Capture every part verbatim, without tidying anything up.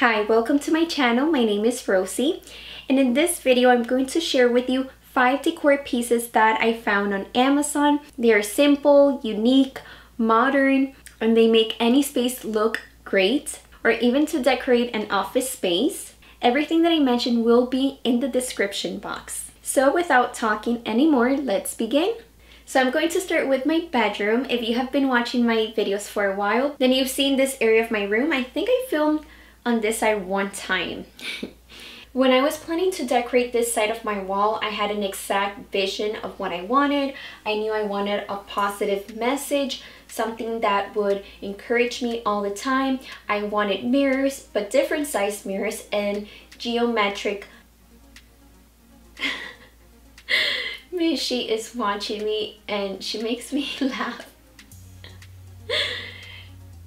Hi, welcome to my channel. My name is Rosie, and in this video I'm going to share with you five decor pieces that I found on Amazon. They are simple, unique, modern, and they make any space look great, or even to decorate an office space. Everything that I mentioned will be in the description box. So without talking anymore, let's begin. So I'm going to start with my bedroom. If you have been watching my videos for a while, then you've seen this area of my room. I think I filmed on this side one time. When I was planning to decorate this side of my wall, I had an exact vision of what I wanted. I knew I wanted a positive message, something that would encourage me all the time. I wanted mirrors, but different size mirrors and geometric. She is watching me and she makes me laugh.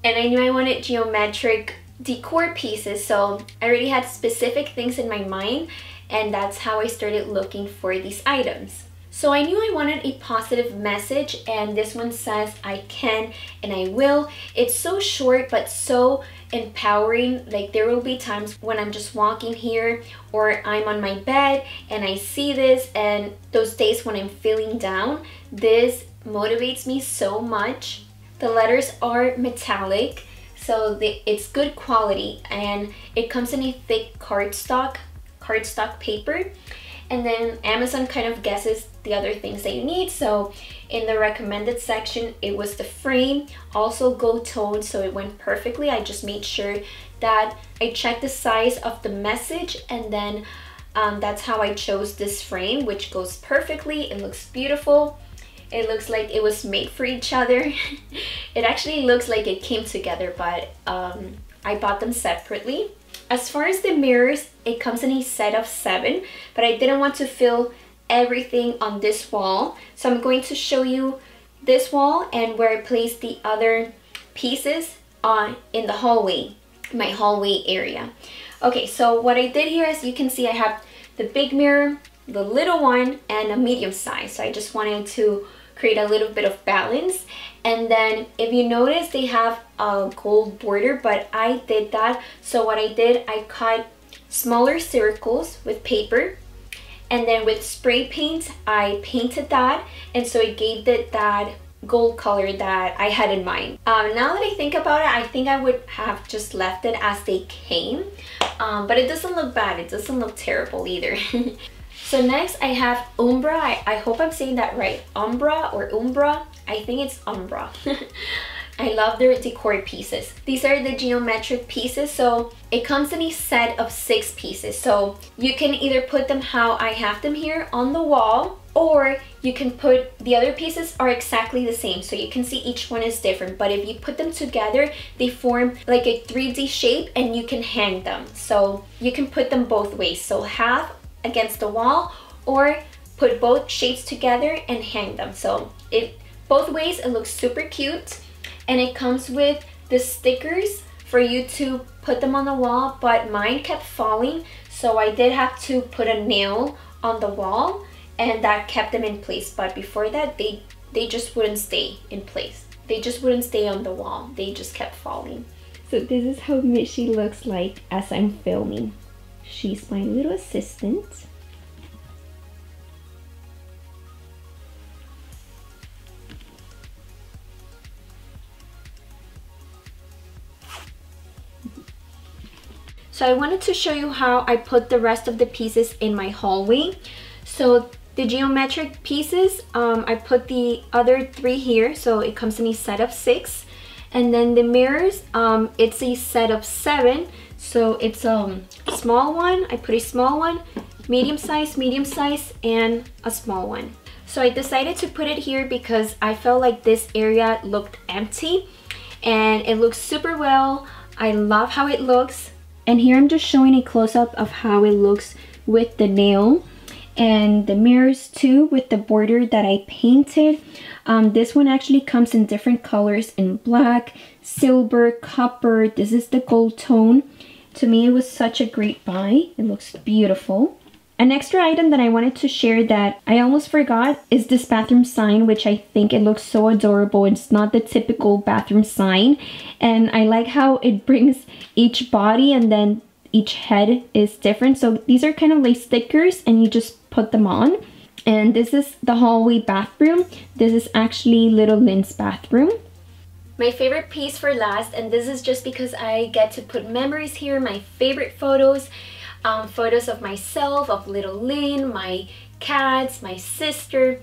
And I knew I wanted geometric decor pieces, so I already had specific things in my mind, and that's how I started looking for these items. So I knew I wanted a positive message, and this one says I can and I will. It's so short but so empowering. Like, there will be times when I'm just walking here or I'm on my bed and I see this, and those days when I'm feeling down, this motivates me so much. The letters are metallic, so the, it's good quality, and it comes in a thick cardstock, cardstock paper. And then Amazon kind of guesses the other things that you need. So in the recommended section, it was the frame, also gold toned, so it went perfectly. I just made sure that I checked the size of the message, and then um, that's how I chose this frame, which goes perfectly. It looks beautiful. It looks like it was made for each other. It actually looks like it came together, but um, I bought them separately. As far as the mirrors, it comes in a set of seven, but I didn't want to fill everything on this wall. So I'm going to show you this wall and where I placed the other pieces on in the hallway, my hallway area. Okay, so what I did here is you can see I have the big mirror, the little one, and a medium size. So I just wanted to create a little bit of balance. And then if you notice, they have a gold border, but I did that. So what I did, I cut smaller circles with paper, and then with spray paint, I painted that, and so it gave it that gold color that I had in mind. Um, now that I think about it, I think I would have just left it as they came, um, but it doesn't look bad. It doesn't look terrible either. So next I have Umbra. I, I hope I'm saying that right. Umbra or Umbra. I think it's Umbra. I love their decor pieces. These are the geometric pieces, so it comes in a set of six pieces. So you can either put them how I have them here on the wall, or you can put the other pieces are exactly the same. So you can see each one is different, but if you put them together, they form like a three D shape and you can hang them. So you can put them both ways. So half against the wall, or put both shapes together and hang them. So it both ways, it looks super cute, and it comes with the stickers for you to put them on the wall, but mine kept falling, so I did have to put a nail on the wall, and that kept them in place. But before that, they they just wouldn't stay in place. They just wouldn't stay on the wall. They just kept falling. So this is how Missy looks like as I'm filming. She's my little assistant. So I wanted to show you how I put the rest of the pieces in my hallway. So the geometric pieces, um, I put the other three here, so it comes in a set of six. And then the mirrors, um, it's a set of seven. So it's a um, small one, I put a small one, medium size, medium size, and a small one. So I decided to put it here because I felt like this area looked empty, and it looks super well. I love how it looks. And here I'm just showing a close-up of how it looks with the nail, and the mirrors too, with the border that I painted. Um, this one actually comes in different colors, in black, silver, copper. This is the gold tone. To me, it was such a great buy. It looks beautiful. An extra item that I wanted to share that I almost forgot is this bathroom sign, which I think it looks so adorable. It's not the typical bathroom sign, and I like how it brings each body and then each head is different. So these are kind of like stickers and you just put them on. And this is the hallway bathroom. This is actually Little Lynn's bathroom. My favorite piece for last, and this is just because I get to put memories here, my favorite photos. Um, photos of myself, of Little Lynn, my cats, my sister.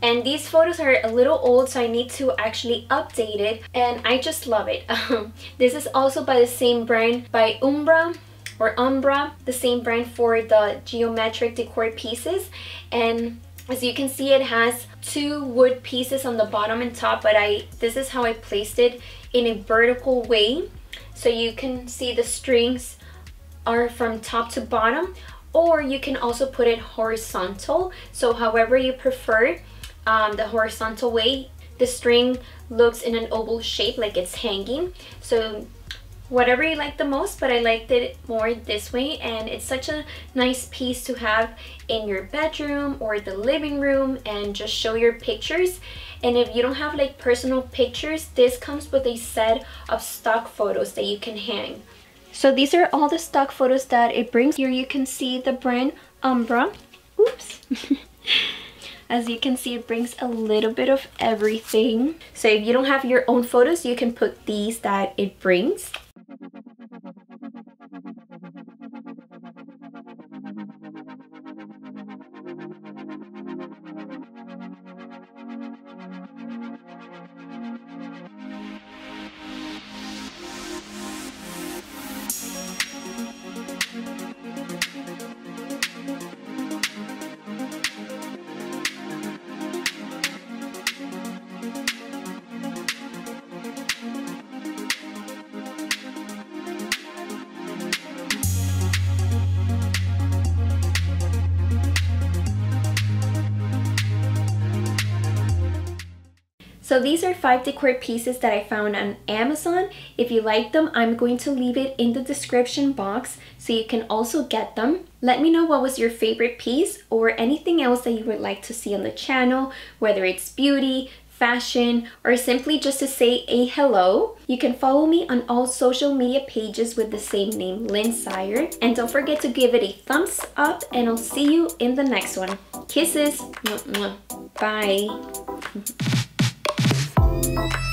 And these photos are a little old, so I need to actually update it, and I just love it. Um, this is also by the same brand, by Umbra or Umbra, the same brand for the geometric decor pieces. And as you can see, it has two wood pieces on the bottom and top, but I this is how I placed it in a vertical way, so you can see the strings are from top to bottom, or you can also put it horizontal, so however you prefer. Um, the horizontal way, the string looks in an oval shape like it's hanging, so whatever you like the most, but I liked it more this way. And it's such a nice piece to have in your bedroom or the living room and just show your pictures. And if you don't have like personal pictures, this comes with a set of stock photos that you can hang. So these are all the stock photos that it brings. Here you can see the brand Umbra. Oops. As you can see, it brings a little bit of everything. So if you don't have your own photos, you can put these that it brings. So these are five decor pieces that I found on Amazon. If you like them, I'm going to leave it in the description box so you can also get them. Let me know what was your favorite piece or anything else that you would like to see on the channel, whether it's beauty, fashion, or simply just to say a hello. You can follow me on all social media pages with the same name, LynSire. And don't forget to give it a thumbs up, and I'll see you in the next one. Kisses. Bye. Thank you.